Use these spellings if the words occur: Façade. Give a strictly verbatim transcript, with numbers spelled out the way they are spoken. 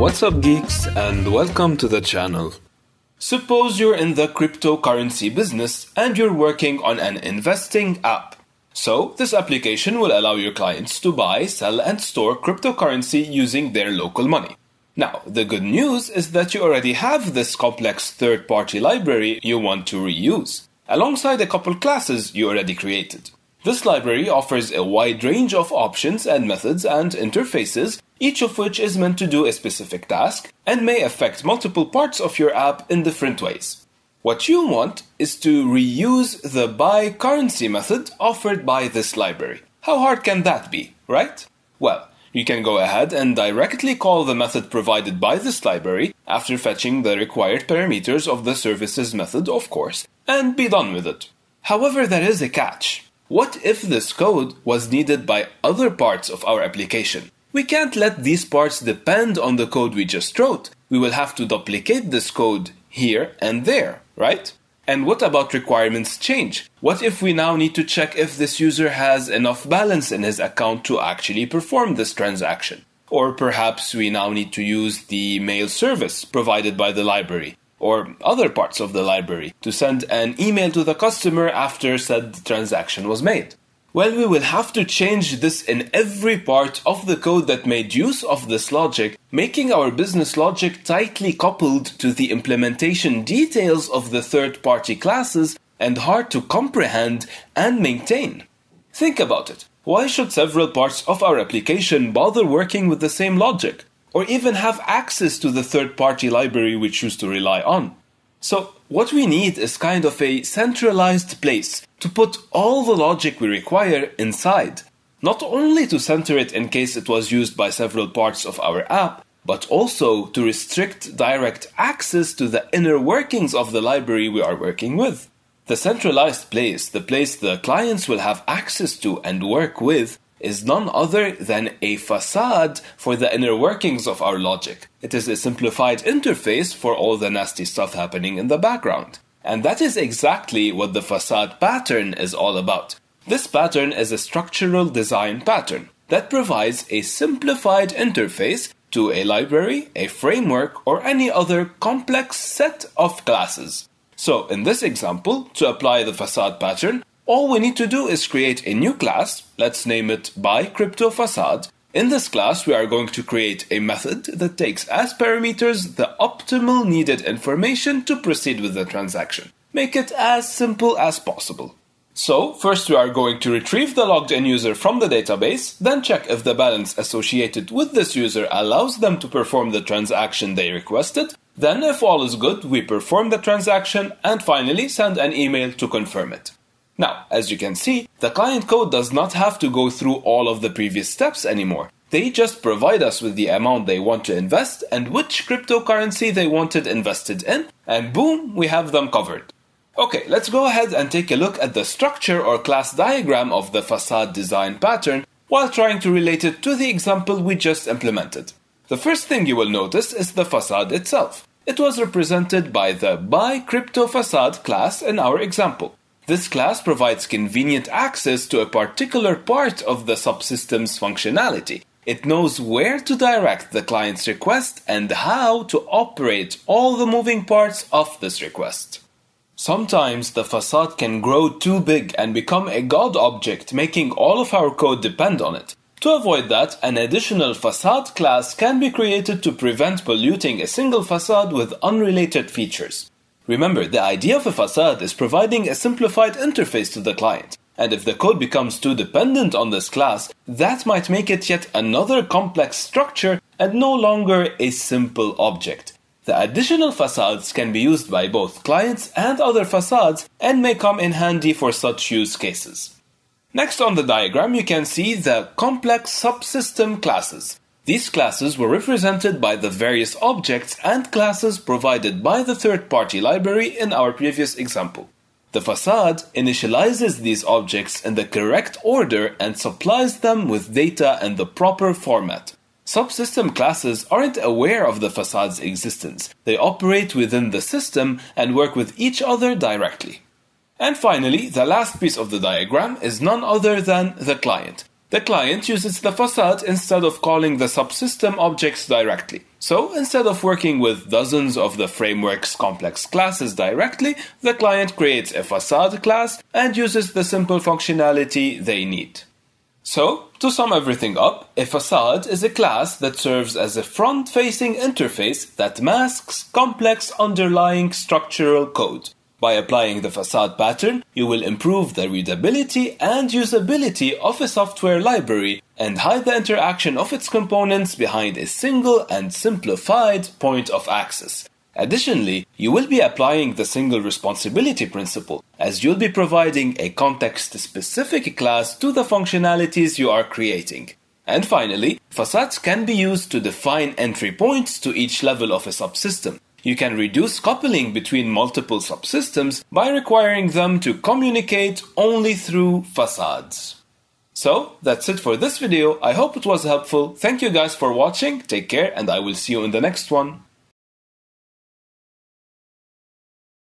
What's up, geeks, and welcome to the channel. Suppose you're in the cryptocurrency business and you're working on an investing app. So, this application will allow your clients to buy, sell, and store cryptocurrency using their local money. Now, the good news is that you already have this complex third-party library you want to reuse, alongside a couple classes you already created. This library offers a wide range of options and methods and interfaces, each of which is meant to do a specific task and may affect multiple parts of your app in different ways. What you want is to reuse the buy currency method offered by this library. How hard can that be, right? Well, you can go ahead and directly call the method provided by this library after fetching the required parameters of the services method, of course, and be done with it. However, there is a catch. What if this code was needed by other parts of our application? We can't let these parts depend on the code we just wrote. We will have to duplicate this code here and there, right? And what about requirements change? What if we now need to check if this user has enough balance in his account to actually perform this transaction? Or perhaps we now need to use the mail service provided by the library, or other parts of the library, to send an email to the customer after said transaction was made. Well, we will have to change this in every part of the code that made use of this logic, making our business logic tightly coupled to the implementation details of the third-party classes and hard to comprehend and maintain. Think about it. Why should several parts of our application bother working with the same logic, or even have access to the third-party library we choose to rely on? So, what we need is kind of a centralized place to put all the logic we require inside, not only to center it in case it was used by several parts of our app, but also to restrict direct access to the inner workings of the library we are working with. The centralized place, the place the clients will have access to and work with, is none other than a facade for the inner workings of our logic. It is a simplified interface for all the nasty stuff happening in the background. And that is exactly what the facade pattern is all about. This pattern is a structural design pattern that provides a simplified interface to a library, a framework, or any other complex set of classes. So in this example, to apply the facade pattern, all we need to do is create a new class. Let's name it Buy Crypto Facade. In this class, we are going to create a method that takes as parameters the optimal needed information to proceed with the transaction. Make it as simple as possible. So, first we are going to retrieve the logged in user from the database, then check if the balance associated with this user allows them to perform the transaction they requested. Then, if all is good, we perform the transaction and finally send an email to confirm it. Now, as you can see, the client code does not have to go through all of the previous steps anymore. They just provide us with the amount they want to invest and which cryptocurrency they wanted invested in, and boom, we have them covered. Okay, let's go ahead and take a look at the structure or class diagram of the facade design pattern while trying to relate it to the example we just implemented. The first thing you will notice is the facade itself. It was represented by the Buy Crypto Facade class in our example. This class provides convenient access to a particular part of the subsystem's functionality. It knows where to direct the client's request and how to operate all the moving parts of this request. Sometimes the facade can grow too big and become a god object, making all of our code depend on it. To avoid that, an additional facade class can be created to prevent polluting a single facade with unrelated features. Remember, the idea of a facade is providing a simplified interface to the client, and if the code becomes too dependent on this class, that might make it yet another complex structure and no longer a simple object. The additional facades can be used by both clients and other facades and may come in handy for such use cases. Next on the diagram, you can see the complex subsystem classes. These classes were represented by the various objects and classes provided by the third-party library in our previous example. The facade initializes these objects in the correct order and supplies them with data in the proper format. Subsystem classes aren't aware of the facade's existence. They operate within the system and work with each other directly. And finally, the last piece of the diagram is none other than the client. The client uses the facade instead of calling the subsystem objects directly. So, instead of working with dozens of the framework's complex classes directly, the client creates a facade class and uses the simple functionality they need. So, to sum everything up, a facade is a class that serves as a front-facing interface that masks complex underlying structural code. By applying the facade pattern, you will improve the readability and usability of a software library and hide the interaction of its components behind a single and simplified point of access. Additionally, you will be applying the single responsibility principle, as you'll be providing a context-specific class to the functionalities you are creating. And finally, facades can be used to define entry points to each level of a subsystem. You can reduce coupling between multiple subsystems by requiring them to communicate only through facades. So, that's it for this video. I hope it was helpful. Thank you guys for watching. Take care, and I will see you in the next one.